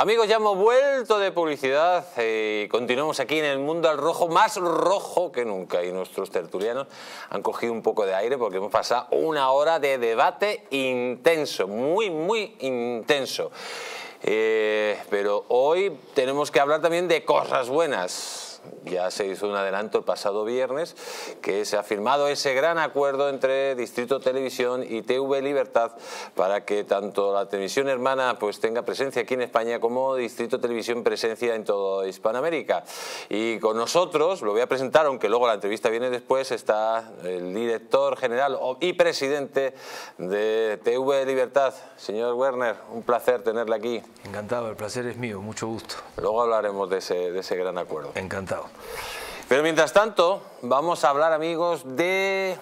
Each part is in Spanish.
Amigos, ya hemos vuelto de publicidad y continuamos aquí en el mundo al rojo, más rojo que nunca. Y nuestros tertulianos han cogido un poco de aire porque hemos pasado una hora de debate intenso, muy intenso. Pero hoy tenemos que hablar también de cosas buenas. Ya se hizo un adelanto el pasado viernes, que se ha firmado ese gran acuerdo entre Distrito Televisión y TV Libertad para que tanto la televisión hermana pues tenga presencia aquí en España como Distrito Televisión presencia en toda Hispanoamérica. Y con nosotros, lo voy a presentar aunque luego la entrevista viene después, está el director general y presidente de TV Libertad, señor Werner. Un placer tenerle aquí. Encantado, el placer es mío, mucho gusto. Luego hablaremos de ese gran acuerdo. Encantado. Pero mientras tanto, vamos a hablar, amigos, de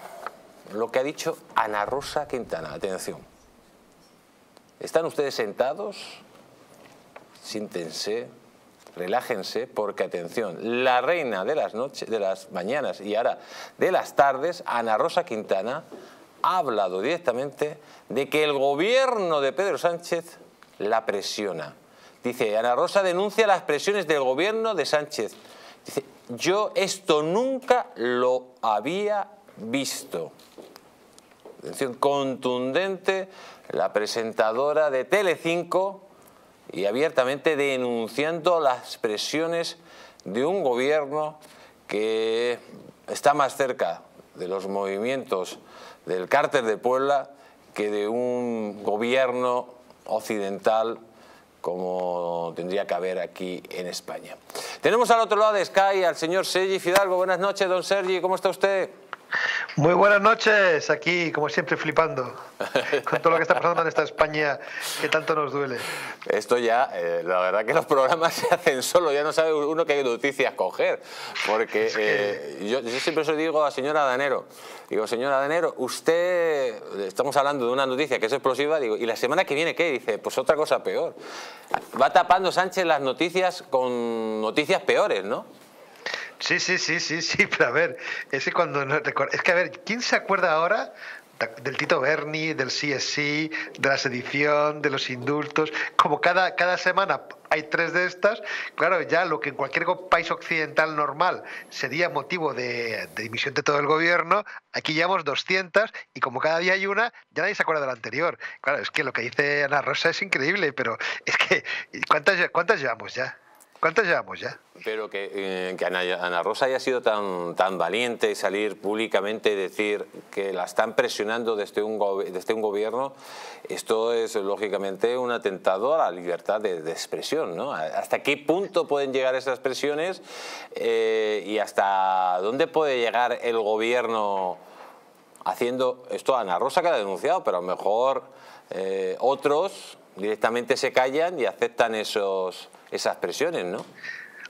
lo que ha dicho Ana Rosa Quintana. Atención. ¿Están ustedes sentados? Siéntense, relájense, porque, atención, la reina de las noches, de las mañanas y ahora de las tardes, Ana Rosa Quintana, ha hablado directamente de que el gobierno de Pedro Sánchez la presiona. Dice, Ana Rosa denuncia las presiones del gobierno de Sánchez. Dice, yo esto nunca lo había visto. Atención, contundente la presentadora de Telecinco y abiertamente denunciando las presiones de un gobierno que está más cerca de los movimientos del cártel de Puebla que de un gobierno occidental como tendría que haber aquí en España. Tenemos al otro lado de Sky al señor Sergi Fidalgo. Buenas noches, don Sergi, ¿cómo está usted? Muy buenas noches, aquí como siempre flipando con todo lo que está pasando en esta España que tanto nos duele. Esto ya, la verdad que los programas se hacen solo, ya no sabe uno qué noticias coger, porque yo siempre os digo a señora Danero, digo, señora Danero, usted, estamos hablando de una noticia que es explosiva, digo, ¿y la semana que viene qué? Dice, pues otra cosa peor. Va tapando Sánchez las noticias con noticias peores, ¿no? Sí, pero a ver, es que cuando no recuerdo, es que a ver, ¿quién se acuerda ahora del Tito Berni, del CSI, de la sedición, de los indultos? Como cada semana hay tres de estas, claro, ya lo que en cualquier país occidental normal sería motivo de dimisión de todo el gobierno, aquí llevamos 200 y como cada día hay una, ya nadie se acuerda de la anterior. Claro, es que lo que dice Ana Rosa es increíble, pero es que ¿cuántas llevamos ya? ¿Cuántas llevamos ya? Pero que Ana Rosa haya sido tan valiente y salir públicamente y decir que la están presionando desde un gobierno, esto es lógicamente un atentado a la libertad de expresión, ¿no? ¿Hasta qué punto pueden llegar esas presiones y hasta dónde puede llegar el gobierno haciendo esto? Ana Rosa que la ha denunciado, pero a lo mejor otros directamente se callan y aceptan esas presiones, ¿no?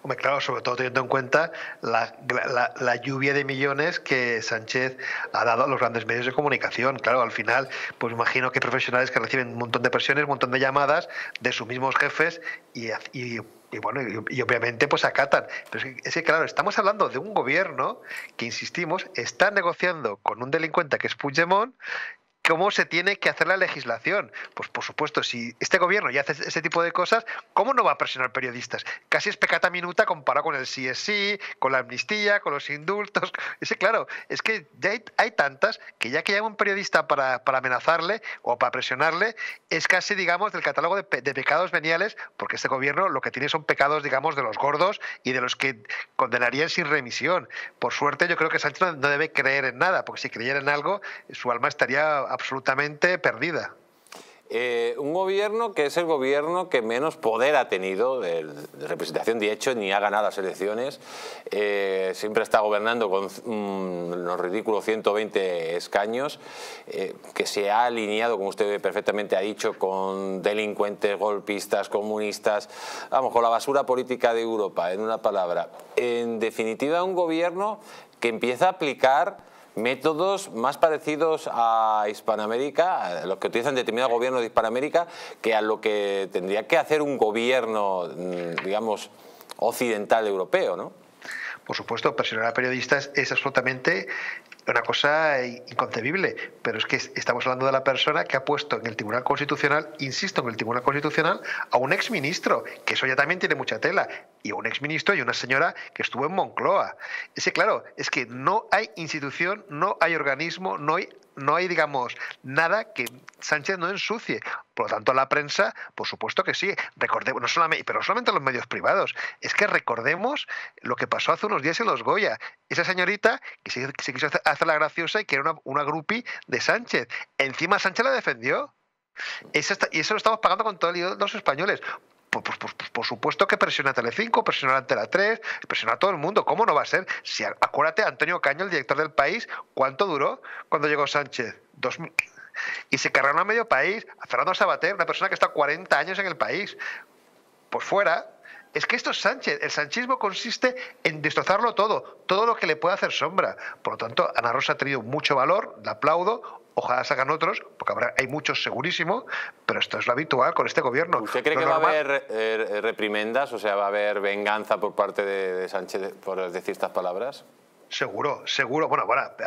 Hombre, claro, sobre todo teniendo en cuenta la lluvia de millones que Sánchez ha dado a los grandes medios de comunicación. Claro, al final, pues imagino que profesionales que reciben un montón de presiones, un montón de llamadas de sus mismos jefes y obviamente pues acatan. Pero es que claro, estamos hablando de un gobierno que, insistimos, está negociando con un delincuente que es Puigdemont. ¿Cómo se tiene que hacer la legislación? Pues por supuesto, si este gobierno ya hace ese tipo de cosas, ¿cómo no va a presionar periodistas? Casi es pecata minuta comparado con el CSI, con la amnistía, con los indultos. Ese, claro, es que ya hay tantas que ya que llama un periodista para amenazarle o para presionarle, es casi, digamos, del catálogo de pecados veniales, porque este gobierno lo que tiene son pecados, digamos, de los gordos y de los que condenarían sin remisión. Por suerte, yo creo que Sánchez no debe creer en nada, porque si creyera en algo, su alma estaría absolutamente perdida. Un gobierno que es el gobierno que menos poder ha tenido de representación, de hecho, ni ha ganado las elecciones. Siempre está gobernando con los ridículos 120 escaños, que se ha alineado, como usted perfectamente ha dicho, con delincuentes, golpistas, comunistas, vamos, con la basura política de Europa, en una palabra. En definitiva, un gobierno que empieza a aplicar métodos más parecidos a Hispanoamérica, a los que utilizan determinados gobiernos de Hispanoamérica, que a lo que tendría que hacer un gobierno, digamos, occidental europeo, ¿no? por supuesto, presionar a periodistas es absolutamente una cosa inconcebible, pero es que estamos hablando de la persona que ha puesto en el Tribunal Constitucional, insisto, en el Tribunal Constitucional, a un exministro, que eso ya también tiene mucha tela, y a un exministro y una señora que estuvo en Moncloa. Ese, claro, es que no hay institución, no hay organismo, no hay, digamos, nada que Sánchez no ensucie. Por lo tanto, la prensa, por supuesto que sí. Recordemos, no solamente los medios privados. Es que recordemos lo que pasó hace unos días en los Goya. Esa señorita que se quiso hacer la graciosa y que era una grupi de Sánchez. Encima Sánchez la defendió. Y eso lo estamos pagando con todo el lío de los españoles. Por supuesto que presiona a Telecinco, presiona a Antena 3, presiona a todo el mundo. ¿Cómo no va a ser? Si, acuérdate, Antonio Caño, el director del País, ¿cuánto duró cuando llegó Sánchez? 2000. Y se cargaron a medio país. A Fernando Sabater, una persona que está 40 años en el país. Pues fuera. Es que esto es Sánchez. El sanchismo consiste en destrozarlo todo. Todo lo que le pueda hacer sombra. Por lo tanto, Ana Rosa ha tenido mucho valor. La aplaudo. Ojalá salgan otros, porque hay muchos segurísimo, pero esto es lo habitual con este gobierno. ¿Usted cree que va a haber reprimendas? O sea, ¿va a haber venganza por parte de Sánchez por decir estas palabras? Seguro, seguro. Bueno,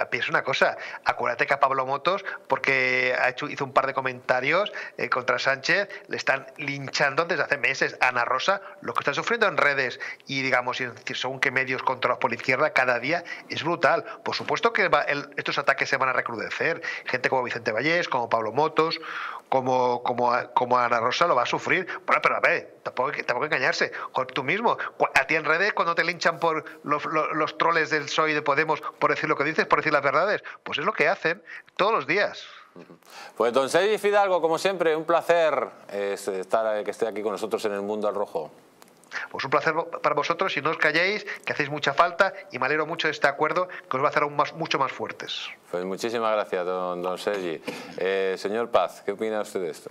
piensa una cosa. Acuérdate que a Pablo Motos, porque hizo un par de comentarios contra Sánchez, le están linchando desde hace meses. A Ana Rosa, lo que está sufriendo en redes y, digamos, según qué medios controlados por la izquierda, cada día es brutal. Por supuesto que estos ataques se van a recrudecer. Gente como Vicente Vallés, como Pablo Motos, como Ana Rosa lo va a sufrir. Bueno, pero a ver, tampoco engañarse. Tú mismo, a ti en redes, cuando te linchan por los troles del PSOE y de Podemos por decir lo que dices, por decir las verdades, pues es lo que hacen todos los días. Pues don Sergi Fidalgo, como siempre, un placer que esté aquí con nosotros en El Mundo al Rojo. Pues un placer para vosotros, y no os calléis, que hacéis mucha falta, y me alegro mucho de este acuerdo que os va a hacer aún mucho más fuertes. Pues muchísimas gracias, don Sergi. Señor Paz, ¿qué opina usted de esto?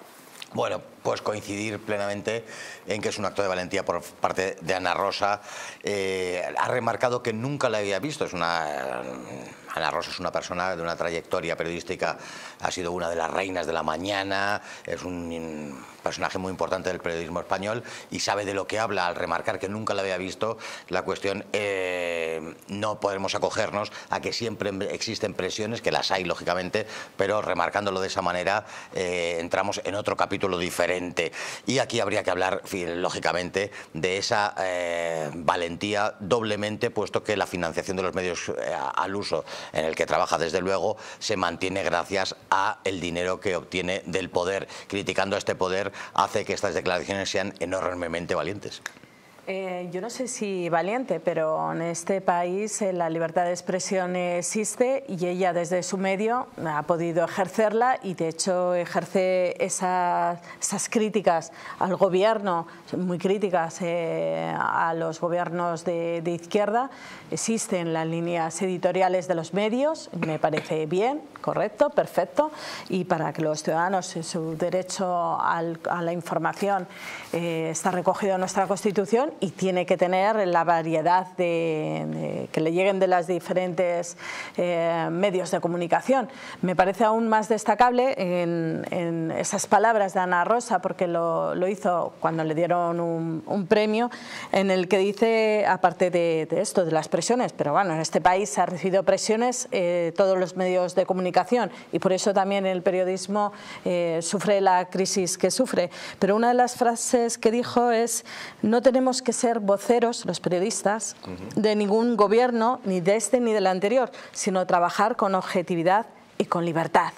Bueno, pues coincidir plenamente en que es un acto de valentía por parte de Ana Rosa. Ha remarcado que nunca la había visto. Ana Rosa es una persona de una trayectoria periodística, ha sido una de las reinas de la mañana, es un personaje muy importante del periodismo español y sabe de lo que habla. Al remarcar que nunca la había visto, la cuestión, no podemos acogernos a que siempre existen presiones, que las hay lógicamente, pero remarcándolo de esa manera entramos en otro capítulo diferente. Y aquí habría que hablar lógicamente de esa valentía doblemente, puesto que la financiación de los medios al uso en el que trabaja, desde luego, se mantiene gracias a el dinero que obtiene del poder. Criticando a este poder hace que estas declaraciones sean enormemente valientes. Yo no sé si valiente, pero en este país la libertad de expresión existe, y ella desde su medio ha podido ejercerla, y de hecho ejerce esas críticas al gobierno, muy críticas a los gobiernos de izquierda. Existen las líneas editoriales de los medios, me parece bien, correcto, perfecto, y para que los ciudadanos, su derecho a la información está recogido en nuestra Constitución, y tiene que tener la variedad que le lleguen de las diferentes medios de comunicación. Me parece aún más destacable en esas palabras de Ana Rosa, porque lo hizo cuando le dieron un premio, en el que dice, aparte de esto, de las presiones, pero bueno, en este país se han recibido presiones todos los medios de comunicación, y por eso también el periodismo sufre la crisis que sufre. Pero una de las frases que dijo es: no tenemos que ser voceros, los periodistas, de ningún gobierno, ni de este ni del anterior, sino trabajar con objetividad y con libertad.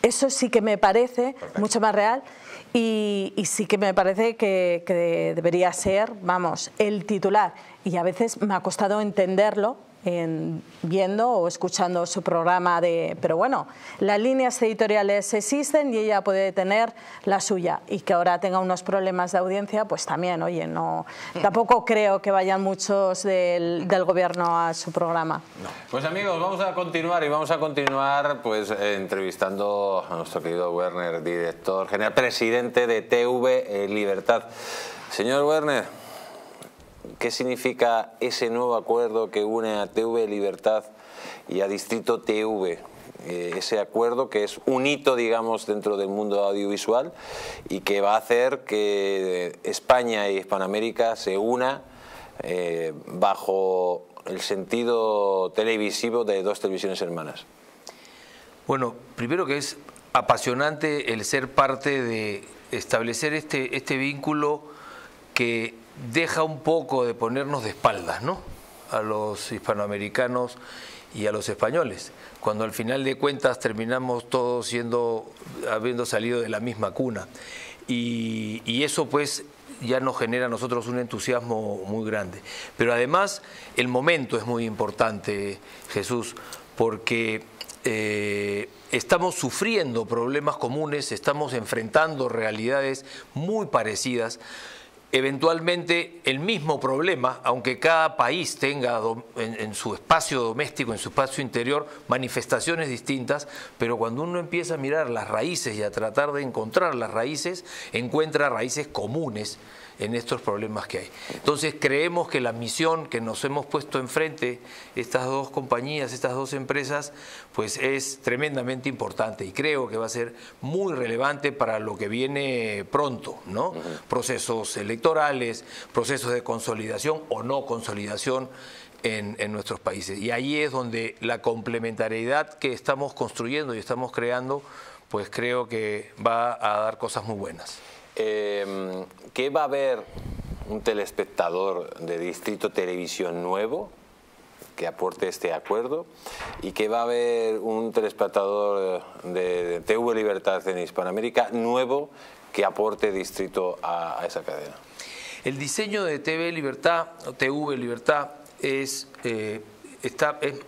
Eso sí que me parece mucho más real, y sí que me parece que debería ser, vamos, el titular. Y a veces me ha costado entenderlo viendo o escuchando su programa pero bueno, las líneas editoriales existen y ella puede tener la suya, y que ahora tenga unos problemas de audiencia, pues también, oye, no, tampoco creo que vayan muchos del gobierno a su programa. No. Pues amigos, vamos a continuar pues entrevistando a nuestro querido Werner, director general, presidente de TV Libertad. Señor Werner, ¿qué significa ese nuevo acuerdo que une a TV Libertad y a Distrito TV? Ese acuerdo que es un hito, digamos, dentro del mundo audiovisual, y que va a hacer que España y Hispanoamérica se una bajo el sentido televisivo de dos televisiones hermanas? Bueno, primero que es apasionante el ser parte de establecer este vínculo que deja un poco de ponernos de espaldas, ¿no?, a los hispanoamericanos y a los españoles, cuando al final de cuentas terminamos todos habiendo salido de la misma cuna. Y eso pues ya nos genera a nosotros un entusiasmo muy grande. Pero además el momento es muy importante, Jesús, porque estamos sufriendo problemas comunes, estamos enfrentando realidades muy parecidas. Eventualmente el mismo problema, aunque cada país tenga en su espacio doméstico, en su espacio interior, manifestaciones distintas, pero cuando uno empieza a mirar las raíces y a tratar de encontrar las raíces, encuentra raíces comunes en estos problemas que hay. Entonces creemos que la misión que nos hemos puesto enfrente, estas dos compañías, estas dos empresas, pues es tremendamente importante y creo que va a ser muy relevante para lo que viene pronto, ¿no? Uh-huh. Procesos electorales, procesos de consolidación o no consolidación en nuestros países. Y ahí es donde la complementariedad que estamos construyendo y estamos creando, pues creo que va a dar cosas muy buenas. ¿Qué va a haber un telespectador de Distrito Televisión nuevo que aporte este acuerdo? ¿Y qué va a haber un telespectador de TV Libertad en Hispanoamérica nuevo que aporte Distrito a esa cadena? El diseño de TV Libertad es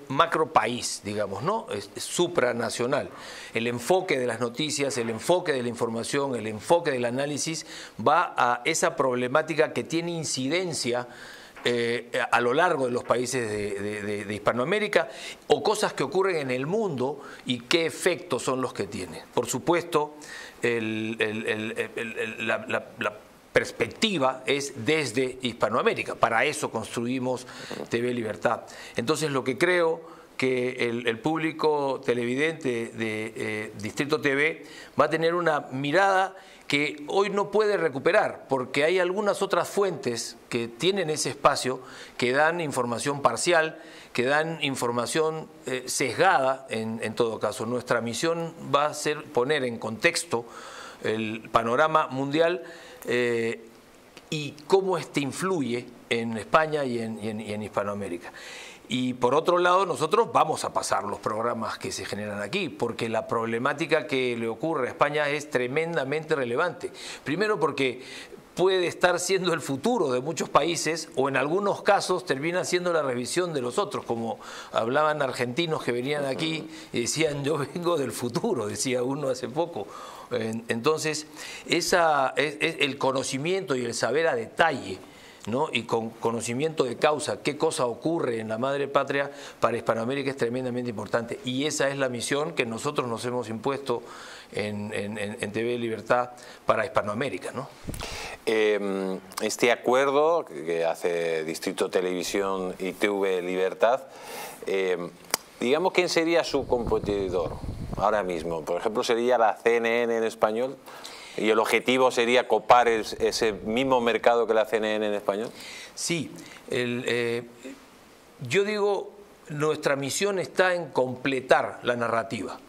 macro país, digamos, ¿no? Es supranacional. El enfoque de las noticias, el enfoque de la información, el enfoque del análisis va a esa problemática que tiene incidencia a lo largo de los países de Hispanoamérica, o cosas que ocurren en el mundo y qué efectos son los que tienen. Por supuesto, la perspectiva es desde Hispanoamérica. Para eso construimos TV Libertad. Entonces lo que creo que el público televidente de Distrito TV va a tener una mirada que hoy no puede recuperar, porque hay algunas otras fuentes que tienen ese espacio, que dan información parcial, que dan información sesgada en todo caso. Nuestra misión va a ser poner en contexto el panorama mundial y cómo este influye en España y en Hispanoamérica. Y por otro lado, nosotros vamos a pasar los programas que se generan aquí, porque la problemática que le ocurre a España es tremendamente relevante. Primero porque puede estar siendo el futuro de muchos países, o en algunos casos termina siendo la revisión de los otros, como hablaban argentinos que venían aquí y decían yo vengo del futuro, decía uno hace poco. Entonces el conocimiento y el saber a detalle, ¿no?, y con conocimiento de causa, qué cosa ocurre en la madre patria para Hispanoamérica es tremendamente importante. Y esa es la misión que nosotros nos hemos impuesto en TV Libertad para Hispanoamérica, ¿no? Este acuerdo que hace Distrito Televisión y TV Libertad, digamos, ¿quién sería su competidor ahora mismo? Por ejemplo, ¿sería la CNN en español? ¿Y el objetivo sería copar ese mismo mercado que la CNN en español? Sí. Yo digo, nuestra misión está en completar la narrativa.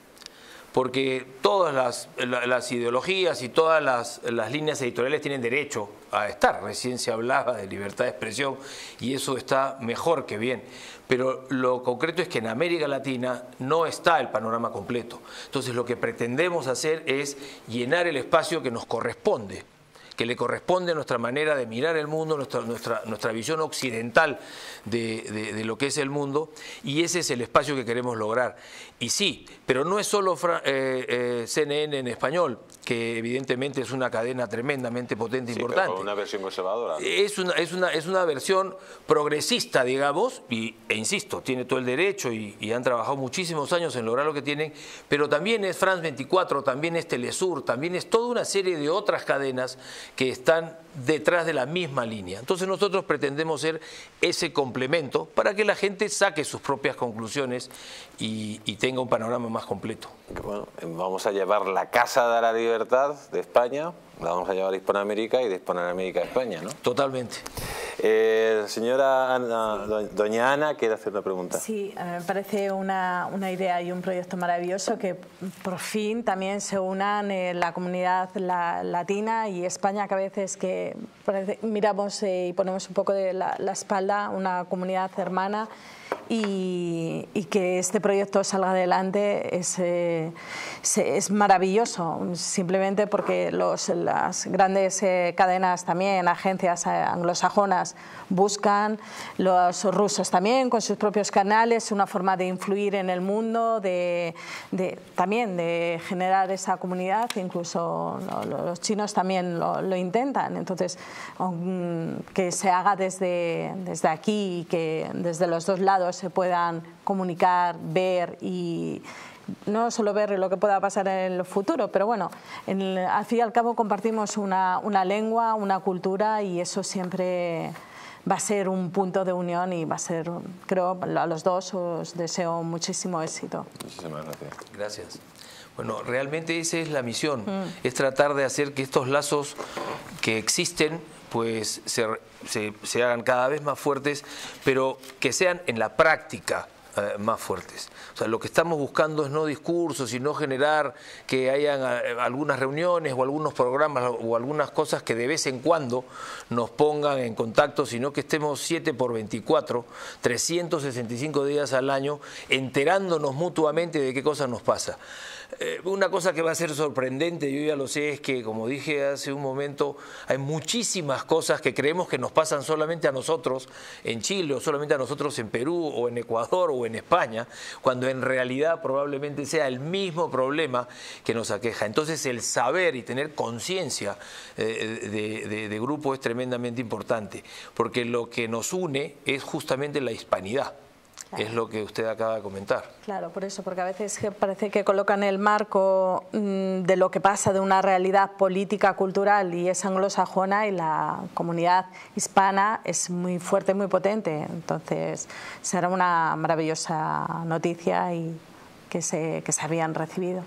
Porque todas las ideologías y todas las líneas editoriales tienen derecho a estar. Recién se hablaba de libertad de expresión y eso está mejor que bien. Pero lo concreto es que en América Latina no está el panorama completo. Entonces lo que pretendemos hacer es llenar el espacio que nos corresponde, que le corresponde a nuestra manera de mirar el mundo, nuestra visión occidental de lo que es el mundo, y ese es el espacio que queremos lograr. Y sí, pero no es solo CNN en español, que evidentemente es una cadena tremendamente potente, sí, importante. Pero una versión conservadora. Es una versión progresista, digamos, e insisto, tiene todo el derecho y han trabajado muchísimos años en lograr lo que tienen, pero también es France 24, también es Telesur, también es toda una serie de otras cadenas que están detrás de la misma línea. Entonces nosotros pretendemos ser ese complemento para que la gente saque sus propias conclusiones y tenga un panorama más completo. Bueno, vamos a llevar la Casa de la Libertad de España, la vamos a llevar a Hispanoamérica y de Hispanoamérica a España, ¿no? Totalmente. Señora Ana, doña Ana quiere hacer una pregunta. Sí, me parece una idea y un proyecto maravilloso que por fin también se unan la comunidad latina y España, que a veces que parece, miramos y ponemos un poco de la espalda, una comunidad hermana, y que este proyecto salga adelante es maravilloso, simplemente porque las grandes cadenas también, agencias anglosajonas buscan, los rusos también con sus propios canales, una forma de influir en el mundo, también de generar esa comunidad, incluso los chinos también lo intentan. Entonces, que se haga desde aquí y que desde los dos lados se puedan comunicar, ver y no solo ver lo que pueda pasar en el futuro, pero bueno, al fin y al cabo compartimos una lengua, una cultura, y eso siempre va a ser un punto de unión y va a ser, creo, a los dos os deseo muchísimo éxito. Muchísimas gracias. Gracias. Bueno, realmente esa es la misión, es tratar de hacer que estos lazos que existen pues se hagan cada vez más fuertes, pero que sean en la práctica más fuertes. O sea, lo que estamos buscando es no discursos, sino generar que hayan algunas reuniones o algunos programas o algunas cosas que de vez en cuando nos pongan en contacto, sino que estemos 7×24, 365 días al año, enterándonos mutuamente de qué cosa nos pasa. Una cosa que va a ser sorprendente, yo ya lo sé, es que, como dije hace un momento, hay muchísimas cosas que creemos que nos pasan solamente a nosotros en Chile, o solamente a nosotros en Perú, o en Ecuador, o en España, cuando en realidad probablemente sea el mismo problema que nos aqueja. Entonces, el saber y tener conciencia de grupo es tremendamente importante, porque lo que nos une es justamente la hispanidad. Es lo que usted acaba de comentar. Claro, por eso, porque a veces parece que colocan el marco de lo que pasa, de una realidad política, cultural, y es anglosajona, y la comunidad hispana es muy fuerte, muy potente. Entonces, será una maravillosa noticia y que se habían recibido.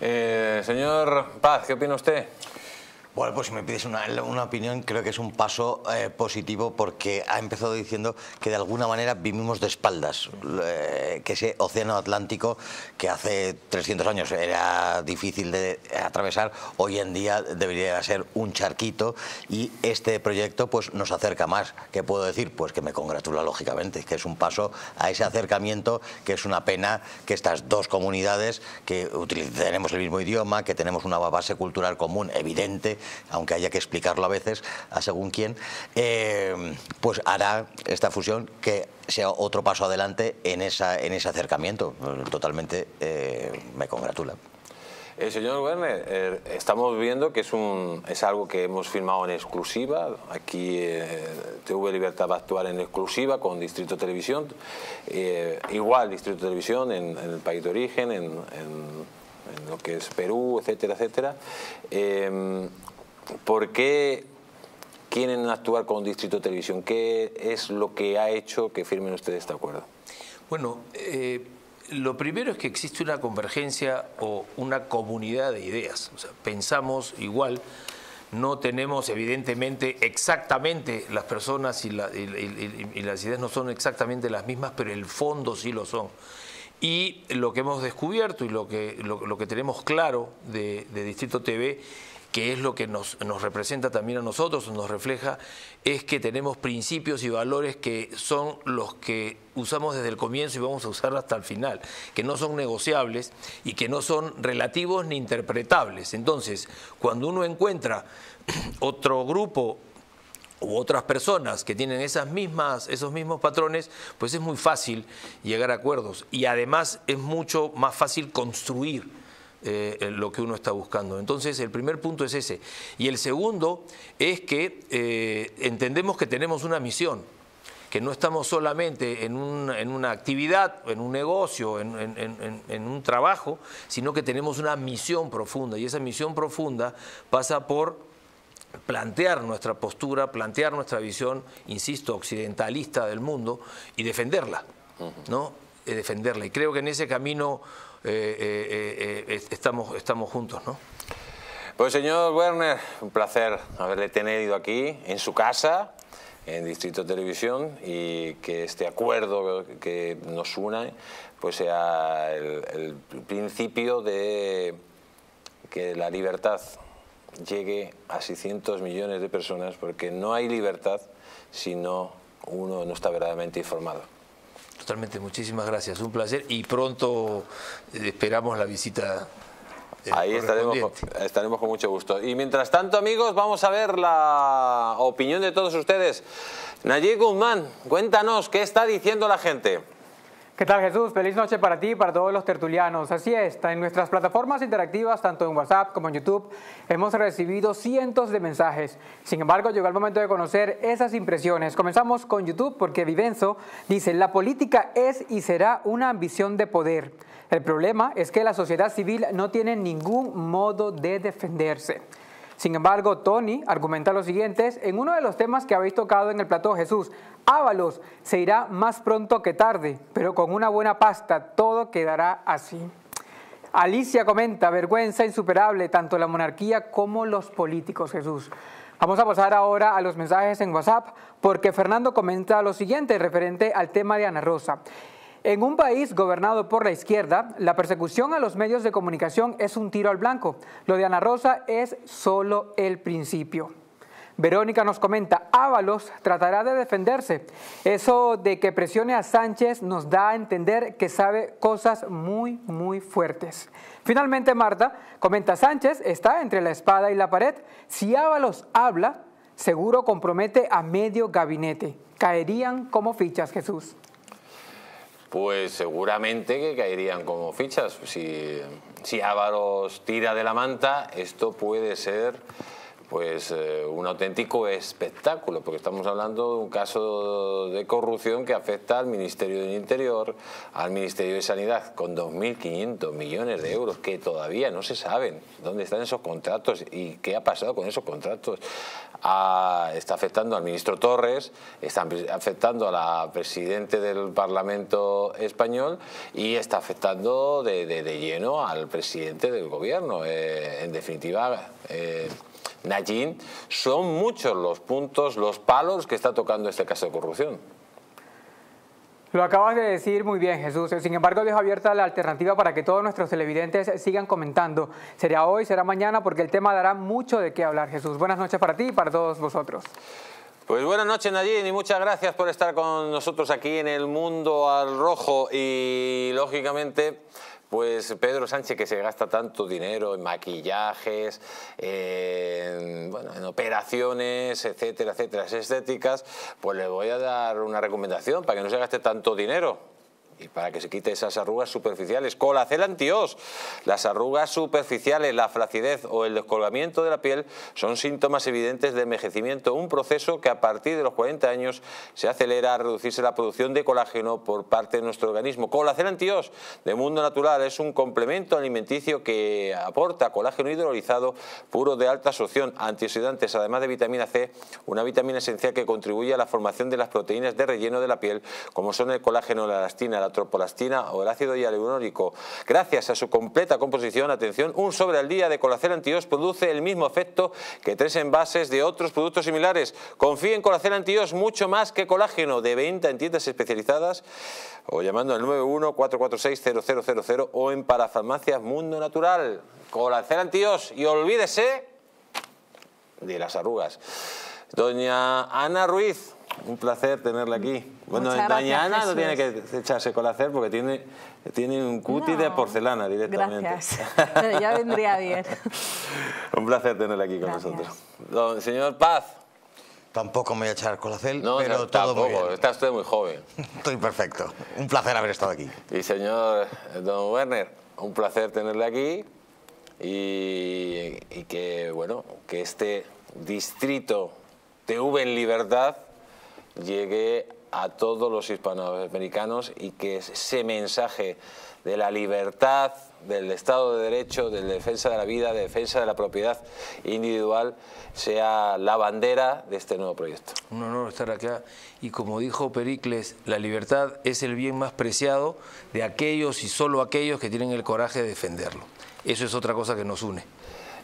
Señor Paz, ¿qué opina usted? Bueno, pues si me pides una opinión, creo que es un paso positivo, porque ha empezado diciendo que de alguna manera vivimos de espaldas, que ese océano Atlántico que hace 300 años era difícil de atravesar, hoy en día debería ser un charquito, y este proyecto pues nos acerca más. ¿Qué puedo decir? Pues que me congratula, lógicamente, que es un paso a ese acercamiento, que es una pena que estas dos comunidades, que tenemos el mismo idioma, que tenemos una base cultural común evidente, aunque haya que explicarlo a veces a según quién, pues hará esta fusión que sea otro paso adelante en ese acercamiento. Totalmente me congratula. Señor Werner, estamos viendo que es algo que hemos firmado en exclusiva. Aquí TV Libertad va a actuar en exclusiva con Distrito Televisión. Igual Distrito Televisión en el país de origen, en lo que es Perú, etcétera, etcétera. ¿Por qué quieren actuar con Distrito Televisión? ¿Qué es lo que ha hecho que firmen ustedes este acuerdo? Bueno, lo primero es que existe una convergencia o una comunidad de ideas. O sea, pensamos igual, no tenemos evidentemente exactamente las personas y las ideas no son exactamente las mismas, pero el fondo sí lo son. Y lo que hemos descubierto y lo que tenemos claro de Distrito TV, que es lo que nos representa también a nosotros, nos refleja, es que tenemos principios y valores que son los que usamos desde el comienzo y vamos a usar hasta el final, que no son negociables y que no son relativos ni interpretables. Entonces, cuando uno encuentra otro grupo u otras personas que tienen esos mismos patrones, pues es muy fácil llegar a acuerdos, y además es mucho más fácil construir lo que uno está buscando. Entonces, el primer punto es ese. Y el segundo es que entendemos que tenemos una misión, que no estamos solamente en una actividad, en un negocio, en un trabajo, sino que tenemos una misión profunda, y esa misión profunda pasa por plantear nuestra postura, plantear nuestra visión, insisto, occidentalista del mundo, y defenderla, ¿no? Defenderla. Y creo que en ese camino estamos juntos, ¿no? Pues, señor Werner, un placer haberle tenido aquí en su casa. en Distrito Televisión, y que este acuerdo que nos une pues sea el principio de que la libertad llegue a 600 millones de personas, porque no hay libertad si no uno no está verdaderamente informado. Totalmente, muchísimas gracias, un placer, y pronto esperamos la visita. Ahí estaremos con mucho gusto. Y mientras tanto, amigos, vamos a ver la opinión de todos ustedes. Nayib Guzmán, cuéntanos qué está diciendo la gente. ¿Qué tal, Jesús? Feliz noche para ti y para todos los tertulianos. Así es, en nuestras plataformas interactivas, tanto en WhatsApp como en YouTube, hemos recibido cientos de mensajes. Sin embargo, llegó el momento de conocer esas impresiones. Comenzamos con YouTube porque Vivenzo dice: la política es y será una ambición de poder. El problema es que la sociedad civil no tiene ningún modo de defenderse. Sin embargo, Tony argumenta lo siguiente: en uno de los temas que habéis tocado en el plató, Jesús, Ábalos se irá más pronto que tarde, pero con una buena pasta todo quedará así. Alicia comenta: vergüenza insuperable, tanto la monarquía como los políticos, Jesús. Vamos a pasar ahora a los mensajes en WhatsApp, porque Fernando comenta lo siguiente referente al tema de Ana Rosa. En un país gobernado por la izquierda, la persecución a los medios de comunicación es un tiro al blanco. Lo de Ana Rosa es solo el principio. Verónica nos comenta: Ábalos tratará de defenderse. Eso de que presione a Sánchez nos da a entender que sabe cosas muy, muy fuertes. Finalmente, Marta comenta: Sánchez está entre la espada y la pared. Si Ábalos habla, seguro compromete a medio gabinete. Caerían como fichas, Jesús. Pues seguramente que caerían como fichas. Si Ábalos tira de la manta, esto puede ser pues un auténtico espectáculo, porque estamos hablando de un caso de corrupción que afecta al Ministerio del Interior, al Ministerio de Sanidad, con 2.500 millones de euros que todavía no se saben dónde están esos contratos y qué ha pasado con esos contratos. Está afectando al ministro Torres, está afectando a la presidenta del Parlamento español y está afectando de lleno al presidente del gobierno. En definitiva, Nayib, son muchos los puntos, los palos que está tocando este caso de corrupción. Lo acabas de decir muy bien, Jesús. Sin embargo, dejo abierta la alternativa para que todos nuestros televidentes sigan comentando. Será hoy, será mañana, porque el tema dará mucho de qué hablar, Jesús. Buenas noches para ti y para todos vosotros. Pues buenas noches, Nayib, y muchas gracias por estar con nosotros aquí en El Mundo al Rojo. Y lógicamente, pues Pedro Sánchez, que se gasta tanto dinero en maquillajes, en operaciones, etcétera, etcétera, estéticas, pues le voy a dar una recomendación para que no se gaste tanto dinero y para que se quite esas arrugas superficiales. Colacel Antiós. Las arrugas superficiales, la flacidez o el descolgamiento de la piel son síntomas evidentes de envejecimiento, un proceso que a partir de los 40 años se acelera a reducirse la producción de colágeno por parte de nuestro organismo. Colacel Antiós de Mundo Natural es un complemento alimenticio que aporta colágeno hidrolizado puro de alta absorción, antioxidantes, además de vitamina C, una vitamina esencial que contribuye a la formación de las proteínas de relleno de la piel, como son el colágeno, la elastina, la tropolastina o el ácido hialurónico. Gracias a su completa composición, atención, un sobre al día de Colacel Antiós produce el mismo efecto que 3 envases de otros productos similares. Confíe en Colacel Antiós, mucho más que colágeno. De venta en tiendas especializadas o llamando al 914460000 o en parafarmacias Mundo Natural. Colacel Antiós, y olvídese de las arrugas. Doña Ana Ruiz, un placer tenerla aquí. Bueno, doña Ana no tiene que echarse Colacel porque tiene un cutis de porcelana directamente. Gracias, ya vendría bien. Un placer tenerla aquí con nosotros. Don señor Paz. Tampoco me voy a echar Colacel, pero no, todo muy bien. Está usted muy joven. Estoy perfecto. Un placer haber estado aquí. Y señor don Werner, un placer tenerle aquí y que, bueno, que este distrito TV en Libertad llegue a todos los hispanoamericanos y que ese mensaje de la libertad, del Estado de Derecho, de la defensa de la vida, de defensa de la propiedad individual, sea la bandera de este nuevo proyecto. Un honor estar acá, y como dijo Pericles, la libertad es el bien más preciado de aquellos y solo aquellos que tienen el coraje de defenderlo. Eso es otra cosa que nos une.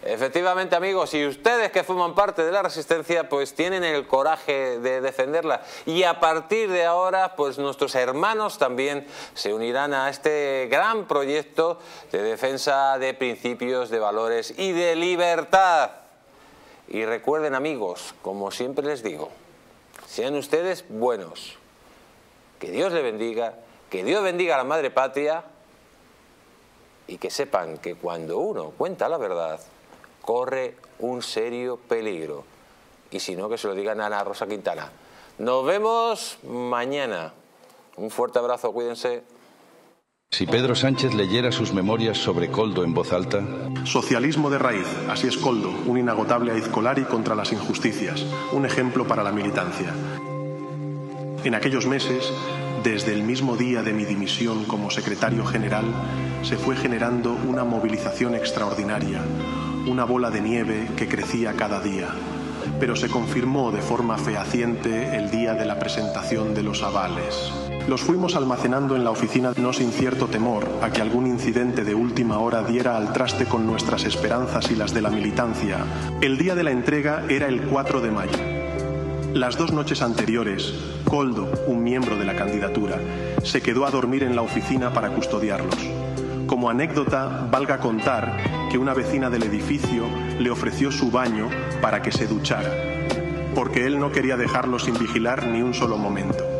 Efectivamente, amigos, y ustedes que forman parte de la resistencia pues tienen el coraje de defenderla, y a partir de ahora pues nuestros hermanos también se unirán a este gran proyecto de defensa de principios, de valores y de libertad. Y recuerden, amigos, como siempre les digo, sean ustedes buenos, que Dios les bendiga, que Dios bendiga a la Madre Patria, y que sepan que cuando uno cuenta la verdad corre un serio peligro. Y si no, que se lo digan a Ana Rosa Quintana. Nos vemos mañana. Un fuerte abrazo, cuídense. Si Pedro Sánchez leyera sus memorias sobre Coldo en voz alta... Socialismo de raíz, así es Coldo, un inagotable aizcolari contra las injusticias, un ejemplo para la militancia. En aquellos meses, desde el mismo día de mi dimisión como secretario general, se fue generando una movilización extraordinaria, una bola de nieve que crecía cada día, pero se confirmó de forma fehaciente el día de la presentación de los avales. Los fuimos almacenando en la oficina, no sin cierto temor a que algún incidente de última hora diera al traste con nuestras esperanzas y las de la militancia. El día de la entrega era el 4 de mayo. Las dos noches anteriores, Coldo, un miembro de la candidatura, se quedó a dormir en la oficina para custodiarlos. Como anécdota, valga contar que una vecina del edificio le ofreció su baño para que se duchara, porque él no quería dejarlo sin vigilar ni un solo momento.